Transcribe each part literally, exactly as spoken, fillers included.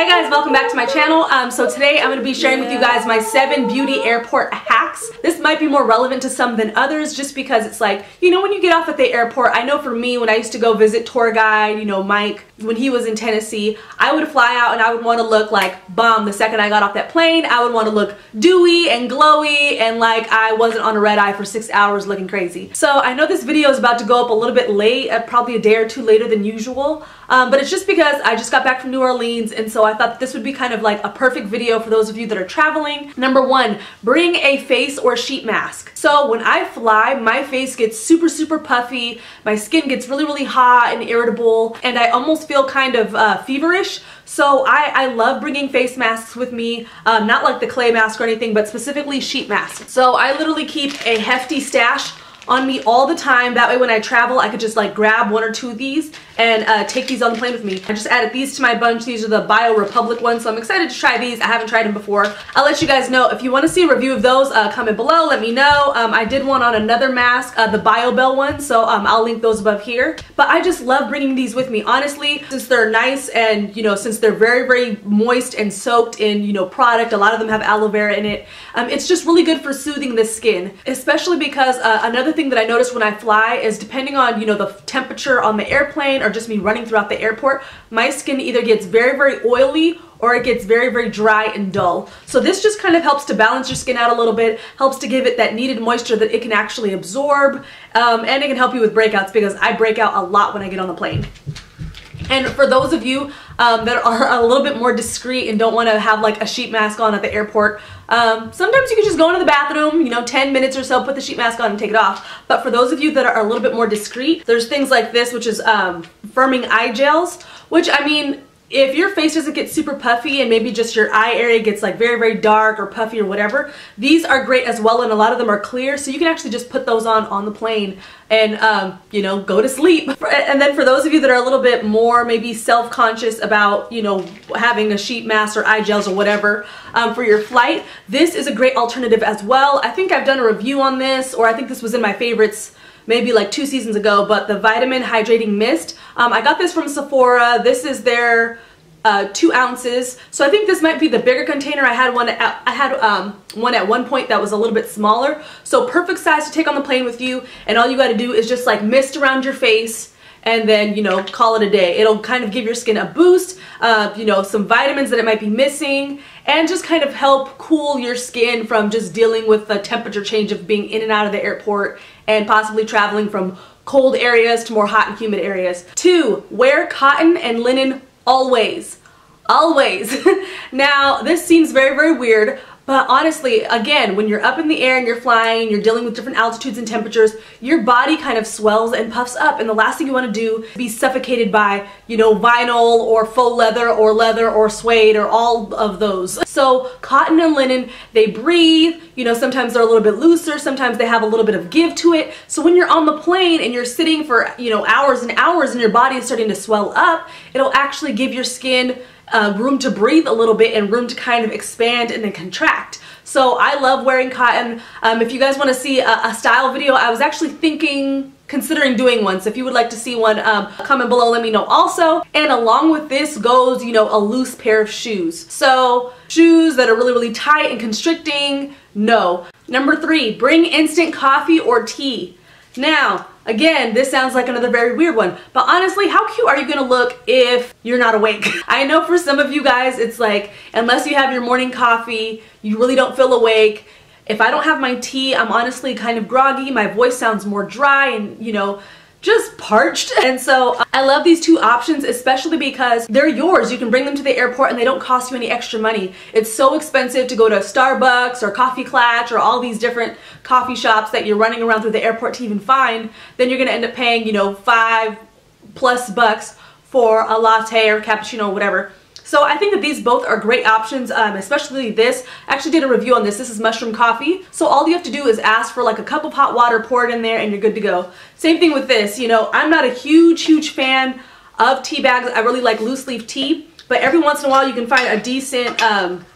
Hey guys, welcome back to my channel. Um, so today I'm going to be sharing with you guys my seven beauty airport hacks. This might be more relevant to some than others just because it's like, you know, when you get off at the airport, I know for me, when I used to go visit tour guide, you know, Mike, when he was in Tennessee, I would fly out and I would want to look like bomb the second I got off that plane. I would want to look dewy and glowy and like I wasn't on a red eye for six hours looking crazy. So I know this video is about to go up a little bit late, probably a day or two later than usual, um, but it's just because I just got back from New Orleans, and so So I thought this would be kind of like a perfect video for those of you that are traveling. Number one, bring a face or sheet mask. So when I fly, my face gets super, super puffy. My skin gets really, really hot and irritable, and I almost feel kind of uh, feverish. So I, I love bringing face masks with me, um, not like the clay mask or anything, but specifically sheet masks. So I literally keep a hefty stash on me all the time. That way when I travel, I could just like grab one or two of these and uh, take these on the plane with me. I just added these to my bunch. These are the Bio Republic ones, so I'm excited to try these. I haven't tried them before. I'll let you guys know. If you want to see a review of those, uh, comment below, let me know. Um, I did one on another mask, uh, the Bio Bell one, so um, I'll link those above here. But I just love bringing these with me, honestly, since they're nice and, you know, since they're very, very moist and soaked in, you know, product. A lot of them have aloe vera in it. Um, it's just really good for soothing the skin, especially because uh, another thing that I notice when I fly is, depending on, you know, the temperature on the airplane or just me running throughout the airport, my skin either gets very, very oily or it gets very, very dry and dull. So this just kind of helps to balance your skin out a little bit, helps to give it that needed moisture that it can actually absorb, um, and it can help you with breakouts because I break out a lot when I get on the plane. And for those of you um, that are a little bit more discreet and don't want to have like a sheet mask on at the airport, um, sometimes you can just go into the bathroom, you know, ten minutes or so, put the sheet mask on and take it off. But for those of you that are a little bit more discreet, there's things like this, which is um, firming eye gels, which, I mean, if your face doesn't get super puffy and maybe just your eye area gets like very, very dark or puffy or whatever, these are great as well, and a lot of them are clear, so you can actually just put those on on the plane and, um, you know, go to sleep. And then for those of you that are a little bit more maybe self-conscious about, you know, having a sheet mask or eye gels or whatever um, for your flight, this is a great alternative as well. I think I've done a review on this, or I think this was in my favorites maybe like two seasons ago, but the Vitamin Hydrating Mist. Um, I got this from Sephora. This is their uh, two ounces. So I think this might be the bigger container. I had one at, I had um, one at one point that was a little bit smaller. So perfect size to take on the plane with you. And all you gotta do is just like mist around your face and then, you know, call it a day. It'll kind of give your skin a boost, uh, you know, some vitamins that it might be missing, and just kind of help cool your skin from just dealing with the temperature change of being in and out of the airport and possibly traveling from cold areas to more hot and humid areas. Two, wear cotton and linen always. Always. Now, this seems very, very weird, but honestly, again, when you're up in the air and you're flying, you're dealing with different altitudes and temperatures, your body kind of swells and puffs up, and the last thing you want to do is be suffocated by, you know, vinyl or faux leather or leather or suede or all of those. So cotton and linen, they breathe, you know, sometimes they're a little bit looser, sometimes they have a little bit of give to it. So when you're on the plane and you're sitting for, you know, hours and hours and your body is starting to swell up, it'll actually give your skin Uh, room to breathe a little bit and room to kind of expand and then contract. So I love wearing cotton. Um, if you guys want to see a, a style video, I was actually thinking, considering doing one. So if you would like to see one, um, comment below, let me know also. And along with this goes, you know, a loose pair of shoes. So shoes that are really, really tight and constricting, no. Number three, bring instant coffee or tea. Now, again, this sounds like another very weird one, but honestly, how cute are you gonna look if you're not awake? I know for some of you guys, it's like, unless you have your morning coffee, you really don't feel awake. If I don't have my tea, I'm honestly kind of groggy. My voice sounds more dry and, you know, just parched. And so uh, I love these two options, especially because they're yours. You can bring them to the airport and they don't cost you any extra money. It's so expensive to go to Starbucks or Coffee Clatch or all these different coffee shops that you're running around through the airport to even find. Then you're gonna end up paying, you know, five plus bucks for a latte or cappuccino or whatever. So I think that these both are great options, um, especially this. I actually did a review on this. This is mushroom coffee. So all you have to do is ask for like a cup of hot water, pour it in there, and you're good to go. Same thing with this. You know, I'm not a huge, huge fan of tea bags. I really like loose leaf tea, but every once in a while you can find a decent, um,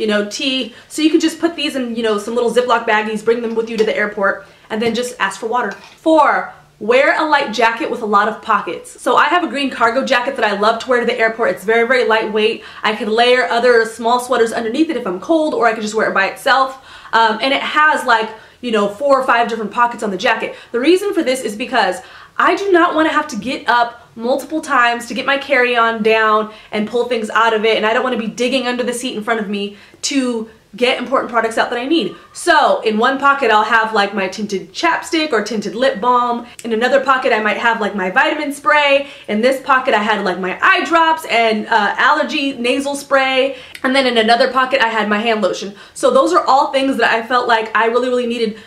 you know, tea. So you can just put these in, you know, some little Ziploc baggies, bring them with you to the airport, and then just ask for water. Four, Wear a light jacket with a lot of pockets. So I have a green cargo jacket that I love to wear to the airport. It's very, very lightweight. I can layer other small sweaters underneath it if I'm cold, or I could just wear it by itself. Um, and it has like, you know, four or five different pockets on the jacket. The reason for this is because I do not want to have to get up multiple times to get my carry-on down and pull things out of it. And I don't want to be digging under the seat in front of me to get important products out that I need. So in one pocket I'll have like my tinted chapstick or tinted lip balm. In another pocket I might have like my vitamin spray. In this pocket I had like my eye drops and uh, allergy nasal spray. And then in another pocket I had my hand lotion. So those are all things that I felt like I really, really needed,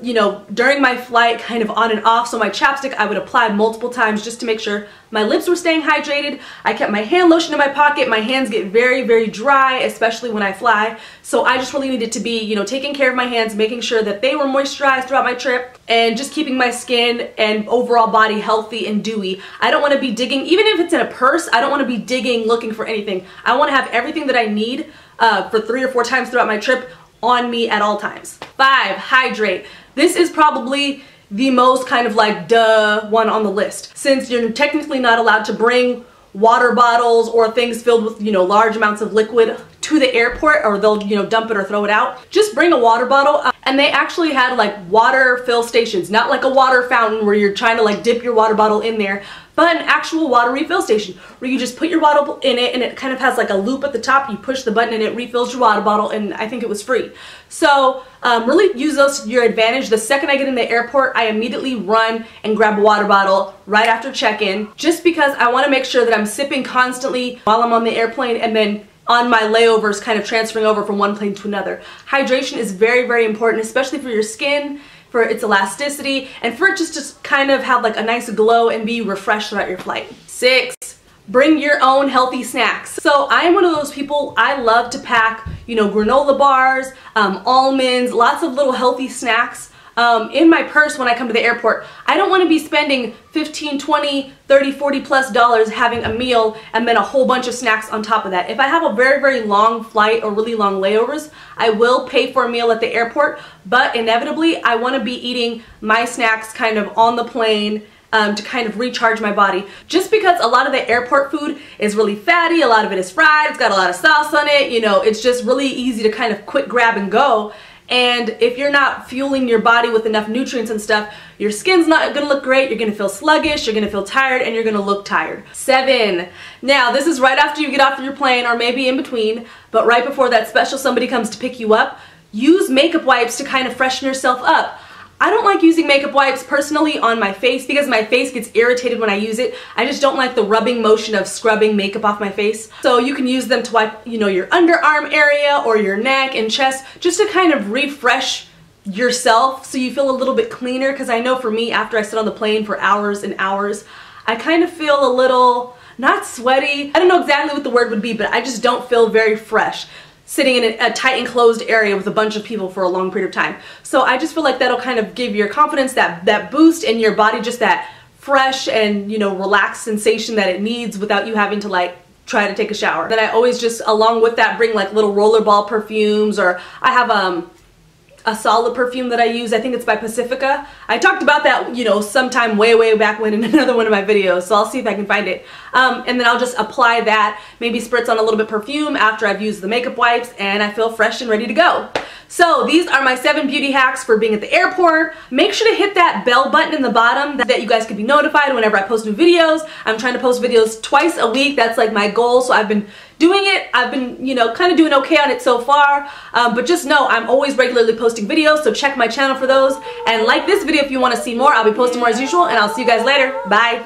you know, during my flight, kind of on and off. So my chapstick I would apply multiple times just to make sure my lips were staying hydrated. I kept my hand lotion in my pocket. My hands get very, very dry, especially when I fly. So I just really needed to be, you know, taking care of my hands, making sure that they were moisturized throughout my trip, and just keeping my skin and overall body healthy and dewy. I don't want to be digging, even if it's in a purse, I don't want to be digging looking for anything. I want to have everything that I need uh, for three or four times throughout my trip on me at all times. Five, hydrate. This is probably the most kind of like duh one on the list, since you're technically not allowed to bring water bottles or things filled with, you know, large amounts of liquid to the airport, or they'll, you know, dump it or throw it out. Just bring a water bottle. And they actually had like water fill stations, not like a water fountain where you're trying to like dip your water bottle in there, but an actual water refill station where you just put your water in it and it kind of has like a loop at the top. You push the button and it refills your water bottle, and I think it was free. So um, really use those to your advantage. The second I get in the airport, I immediately run and grab a water bottle right after check-in, just because I want to make sure that I'm sipping constantly while I'm on the airplane, and then on my layovers kind of transferring over from one plane to another. Hydration is very, very important, especially for your skin, for its elasticity, and for it just to kind of have like a nice glow and be refreshed throughout your flight. Six, bring your own healthy snacks. So I am one of those people, I love to pack, you know, granola bars, um, almonds, lots of little healthy snacks um, in my purse when I come to the airport. I don't want to be spending fifteen, twenty, thirty, forty plus dollars having a meal and then a whole bunch of snacks on top of that. If I have a very, very long flight or really long layovers, I will pay for a meal at the airport, but inevitably I want to be eating my snacks kind of on the plane um, to kind of recharge my body. Just because a lot of the airport food is really fatty, a lot of it is fried, it's got a lot of sauce on it, you know, it's just really easy to kind of quick grab and go. And if you're not fueling your body with enough nutrients and stuff, your skin's not gonna look great, you're gonna feel sluggish, you're gonna feel tired, and you're gonna look tired. Seven. Now, this is right after you get off your plane, or maybe in between, but right before that special somebody comes to pick you up, use makeup wipes to kind of freshen yourself up. I don't like using makeup wipes personally on my face because my face gets irritated when I use it. I just don't like the rubbing motion of scrubbing makeup off my face. So you can use them to wipe, you know, your underarm area or your neck and chest, just to kind of refresh yourself so you feel a little bit cleaner. Because I know for me, after I sit on the plane for hours and hours, I kind of feel a little, not sweaty, I don't know exactly what the word would be, but I just don't feel very fresh sitting in a, a tight enclosed area with a bunch of people for a long period of time. So I just feel like that'll kind of give your confidence that, that boost in your body, just that fresh and, you know, relaxed sensation that it needs without you having to like try to take a shower. Then I always just, along with that, bring like little rollerball perfumes, or I have um, a solid perfume that I use. I think it's by Pacifica. I talked about that, you know, sometime way, way back when in another one of my videos, so I'll see if I can find it. Um, and then I'll just apply that, maybe spritz on a little bit of perfume after I've used the makeup wipes, and I feel fresh and ready to go. So these are my seven beauty hacks for being at the airport. Make sure to hit that bell button in the bottom that you guys can be notified whenever I post new videos. I'm trying to post videos twice a week. That's like my goal, so I've been doing it. I've been, you know, kind of doing okay on it so far, um, but just know I'm always regularly posting videos, so check my channel for those. And like this video if you want to see more. I'll be posting more as usual, and I'll see you guys later. Bye.